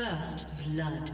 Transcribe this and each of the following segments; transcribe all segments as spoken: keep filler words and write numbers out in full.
First blood.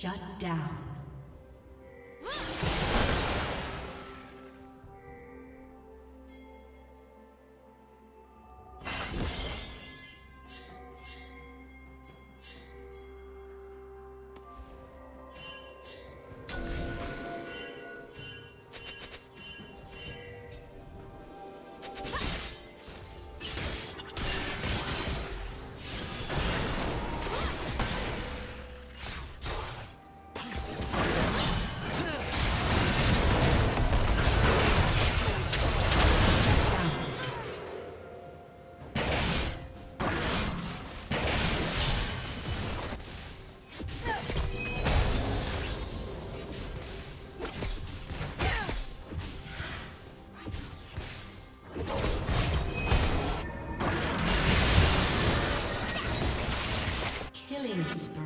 Shut down. Killing spree.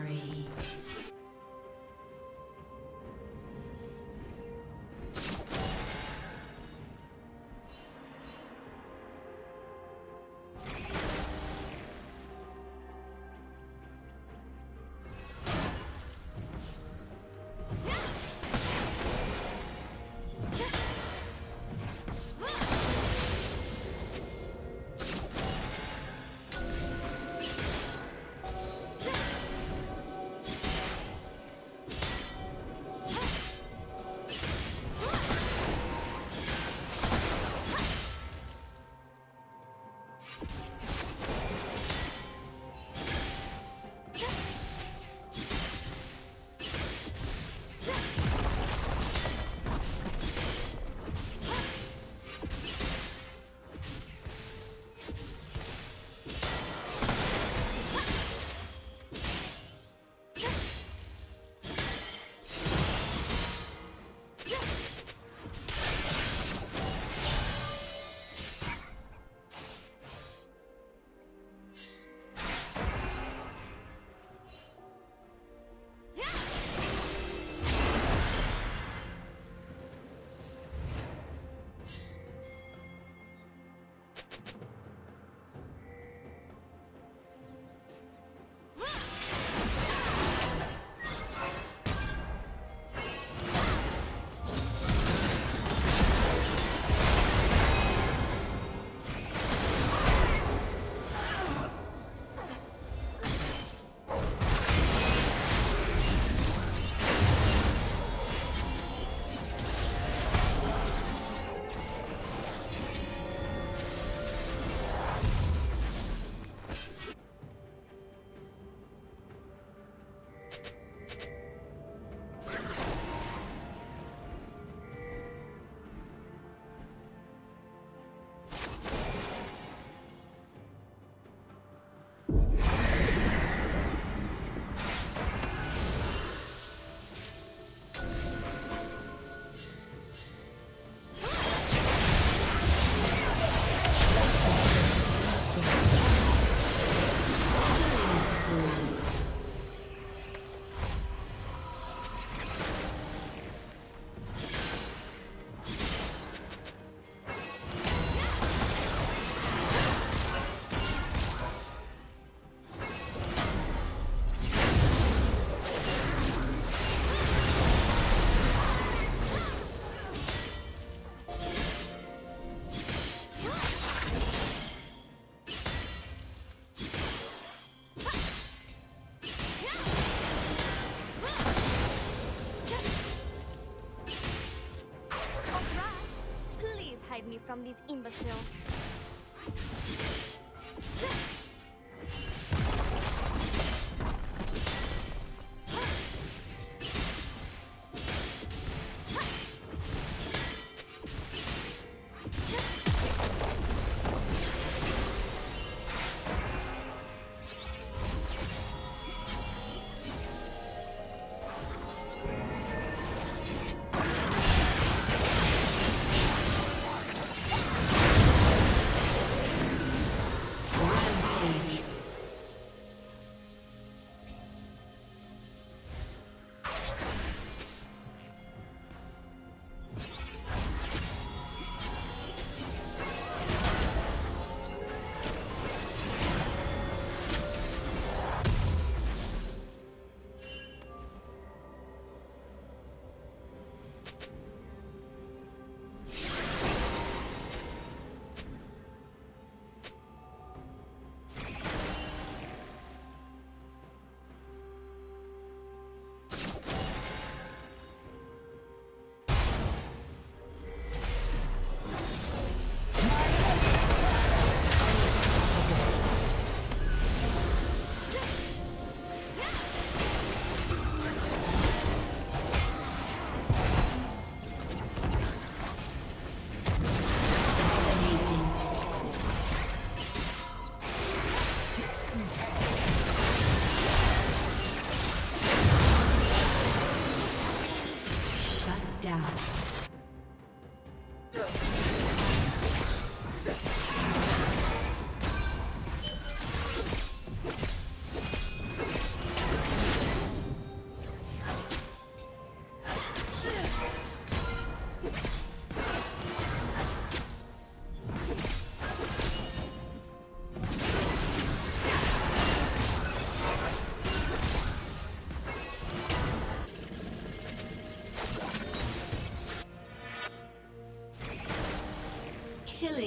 From these imbeciles.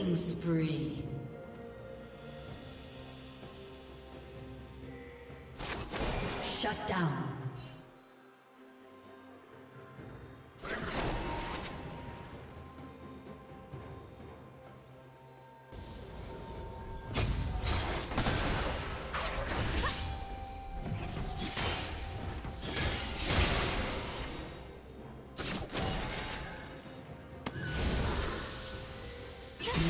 Killing spree. Shut down.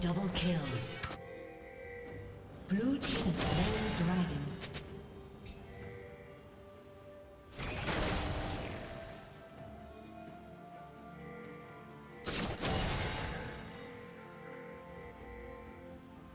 Double kill. Blue team slain dragon.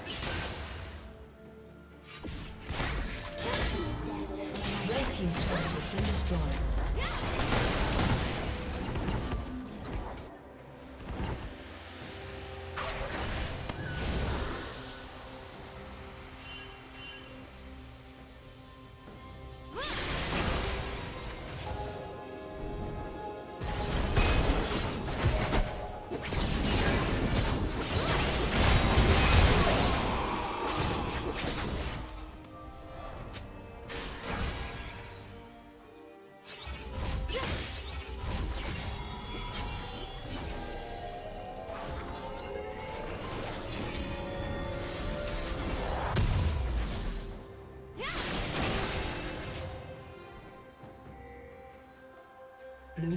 Blue team's turret has been destroyed. Blue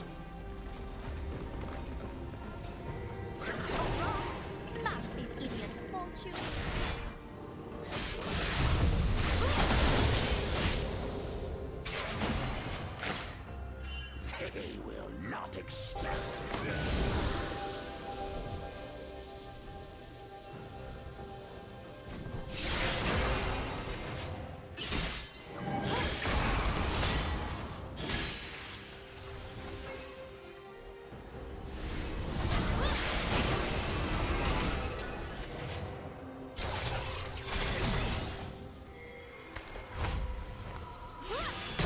Red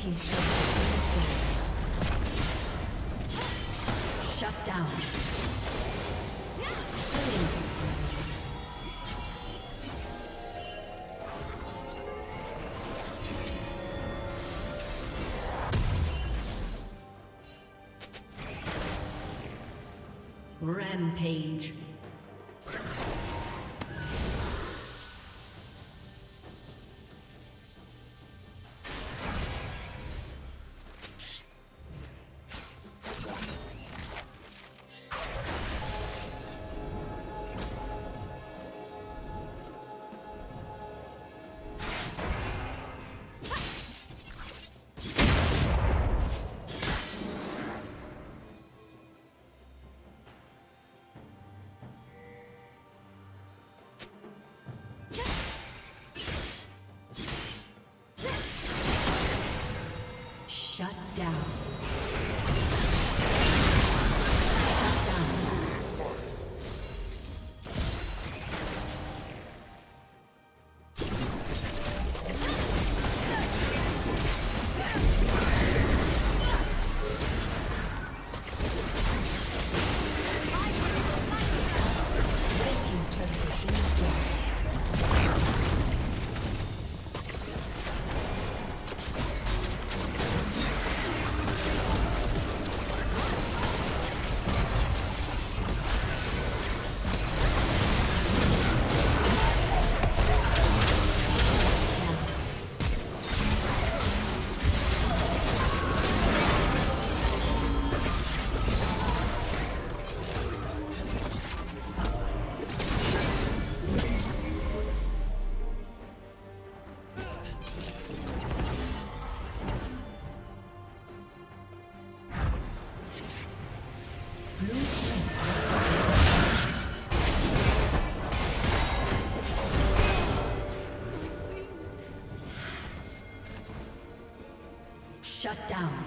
has been destroyed. Shut down. Rampage. Shut down. Shut down.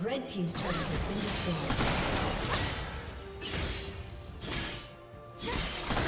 Red team's turret has been destroyed. Shut down.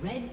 Red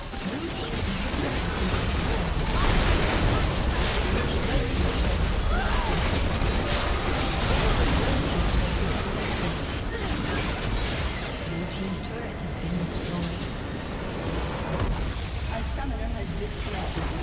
Blue disconnected.